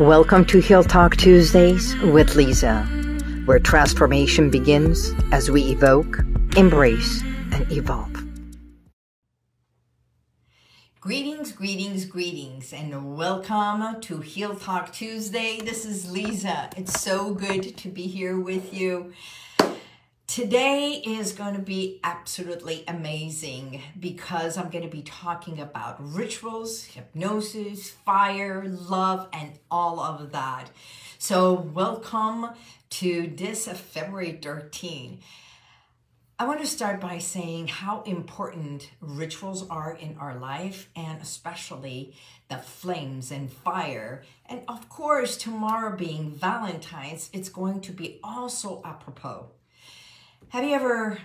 Welcome to Heal Talk Tuesdays with Liza, where transformation begins as we evoke, embrace, and evolve. Greetings, greetings, greetings, and welcome to Heal Talk Tuesday. This is Liza. It's so good to be here with you. Today is going to be absolutely amazing because I'm going to be talking about rituals, hypnosis, fire, love, and all of that. So welcome to this February 13. I want to start by saying how important rituals are in our life, and especially the flames and fire. And of course, tomorrow being Valentine's, it's going to be also apropos. Have you ever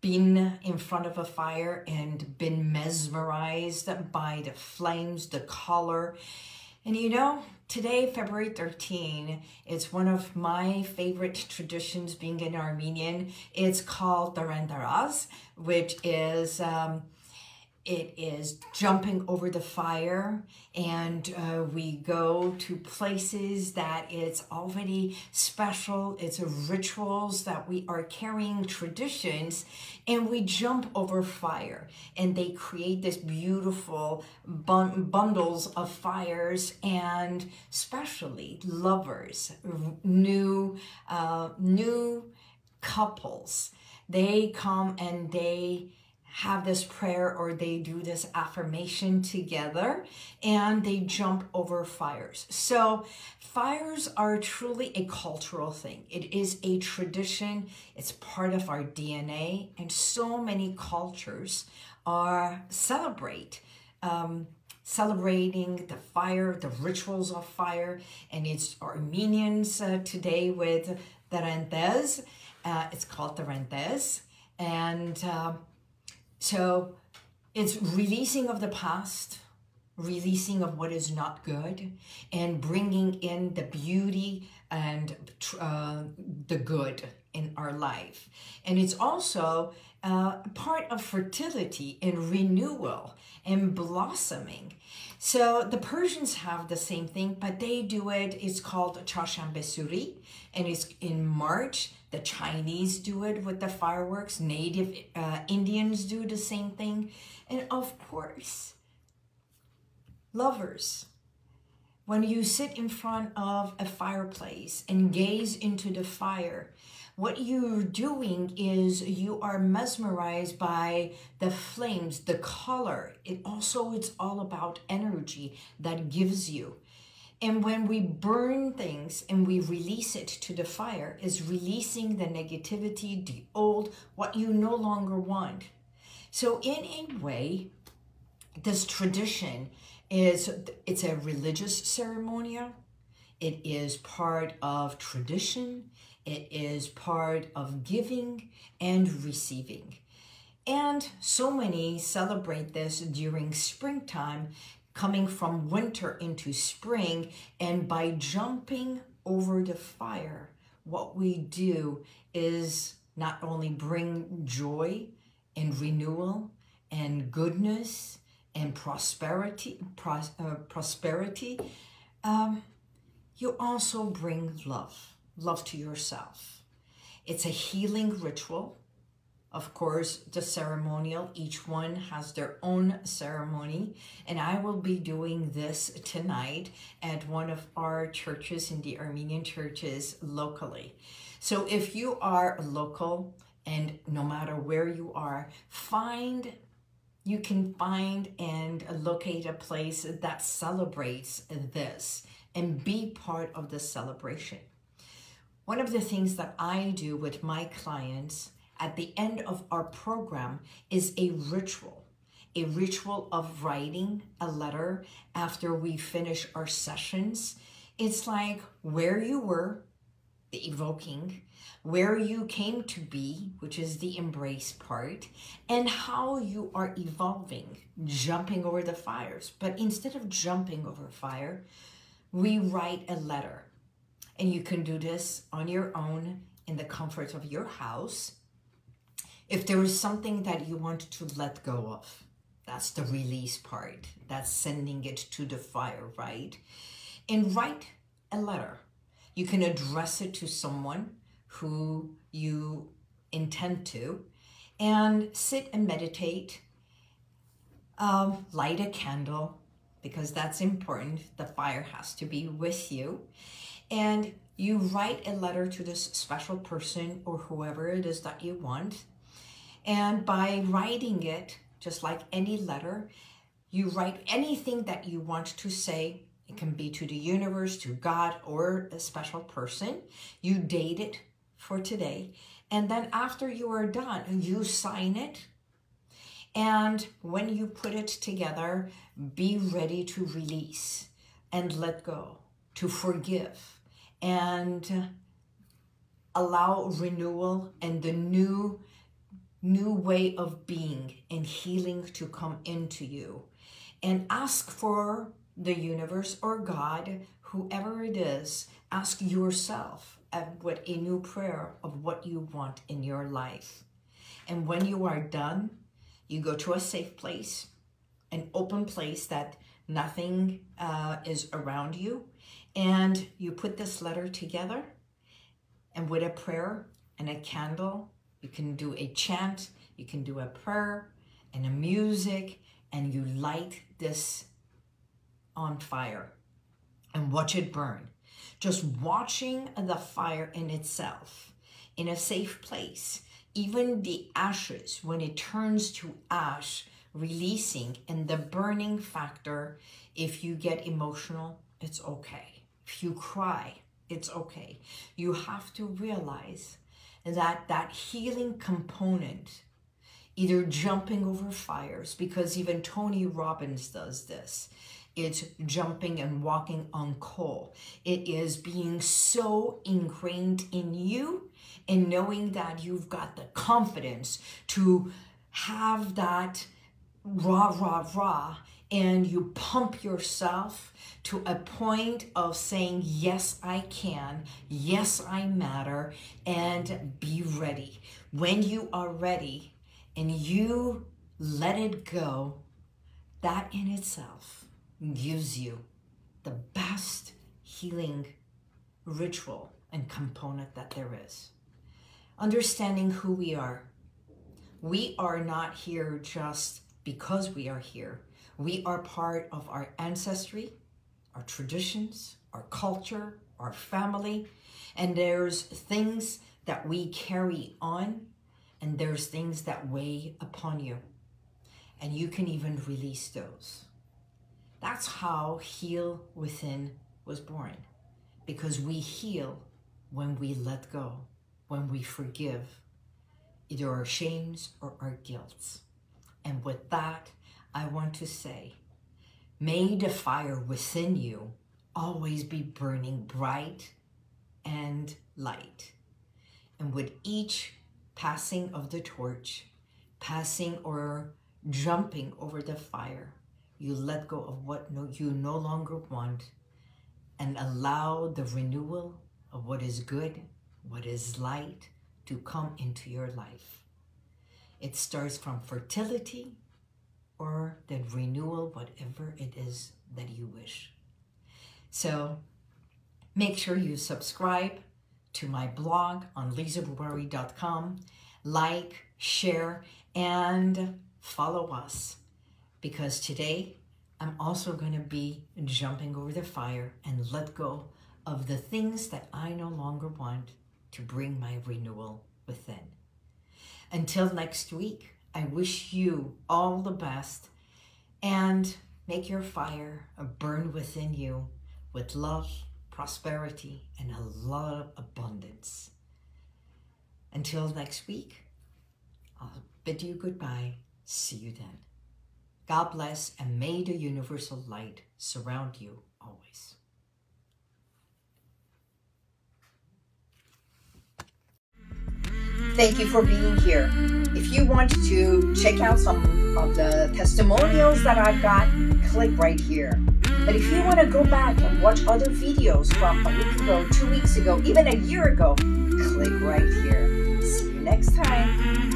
been in front of a fire and been mesmerized by the flames, the color? And you know, today, February 13, it's one of my favorite traditions being an Armenian. It's called Trndez, which is, it is jumping over the fire, and we go to places that it's already special. It's rituals that we are carrying traditions, and we jump over fire, and they create this beautiful bundles of fires, and especially lovers, new couples. They come and they have this prayer, or they do this affirmation together, and they jump over fires. So fires are truly a cultural thing. It is a tradition. It's part of our DNA, and so many cultures are celebrating the fire, the rituals of fire, and it's Armenians today with Trndez. It's called Trndez, and so it's releasing of the past, releasing of what is not good, and bringing in the beauty and the good in our life. And it's also part of fertility and renewal and blossoming. So the Persians have the same thing, but they do it. It's called Chaharshanbe Suri, and it's in March. The Chinese do it with the fireworks. Native Indians do the same thing. And of course, lovers. When you sit in front of a fireplace and gaze into the fire, what you're doing is you are mesmerized by the flames, the color. It's all about energy that gives you. And when we burn things and we release it to the fire, is releasing the negativity, the old, what you no longer want. So in a way, this tradition is, it's a religious ceremony. It is part of tradition. It is part of giving and receiving. And so many celebrate this during springtime, coming from winter into spring, and by jumping over the fire, what we do is not only bring joy and renewal and goodness and prosperity, you also bring love to yourself. It's a healing ritual. Of course, the ceremonial, each one has their own ceremony. And I will be doing this tonight at one of our churches, in the Armenian churches locally. So if you are local, and no matter where you are, you can find and locate a place that celebrates this and be part of the celebration. One of the things that I do with my clients at the end of our program is a ritual of writing a letter after we finish our sessions. It's like where you were, the evoking, where you came to be, which is the embrace part, and how you are evolving, jumping over the fires. But instead of jumping over fire, we write a letter. And you can do this on your own in the comfort of your house. If there is something that you want to let go of, that's the release part. That's sending it to the fire, right? and write a letter. You can address it to someone who you intend to, and sit and meditate. Light a candle, because that's important. The fire has to be with you. And you write a letter to this special person or whoever it is that you want. And by writing it, just like any letter, you write anything that you want to say. It can be to the universe, to God, or a special person. You date it for today. And then after you are done, you sign it. And when you put it together, be ready to release and let go, to forgive and allow renewal and the new way of being and healing to come into you. And ask for the universe or God, whoever it is, ask yourself what a new prayer of what you want in your life. And when you are done, you go to a safe place, an open place that nothing is around you, and you put this letter together, and with a prayer and a candle, you can do a chant, you can do a prayer and a music, and you light this on fire and watch it burn. Just watching the fire in itself in a safe place. Even the ashes, when it turns to ash, releasing, and the burning factor, if you get emotional, it's okay. If you cry, it's okay. You have to realize that that healing component, either jumping over fires, because even Tony Robbins does this, it's jumping and walking on coal. It is being so ingrained in you and knowing that you've got the confidence to have that rah, rah, rah, and you pump yourself to a point of saying, yes, I can, yes, I matter, and be ready. When you are ready and you let it go, that in itself gives you the best healing ritual and component that there is. Understanding who we are. We are not here just because we are here. We are part of our ancestry, our traditions, our culture, our family, and there's things that we carry on, and there's things that weigh upon you, and you can even release those. That's how Heal Within was born, because we heal when we let go, when we forgive either our shames or our guilts. And with that, I want to say, may the fire within you always be burning bright and light. And with each passing of the torch, passing or jumping over the fire, you let go of what you no longer want and allow the renewal of what is good, what is light to come into your life. It starts from fertility or the renewal, whatever it is that you wish. So make sure you subscribe to my blog on lizaboubari.com, like, share, and follow us. Because today, I'm also going to be jumping over the fire and let go of the things that I no longer want to bring my renewal within. Until next week, I wish you all the best, and make your fire burn within you with love, prosperity, and a lot of abundance. Until next week, I'll bid you goodbye. See you then. God bless, and may the universal light surround you always. Thank you for being here. If you want to check out some of the testimonials that I've got, click right here. But if you want to go back and watch other videos from a week ago, 2 weeks ago, even a year ago, click right here. See you next time.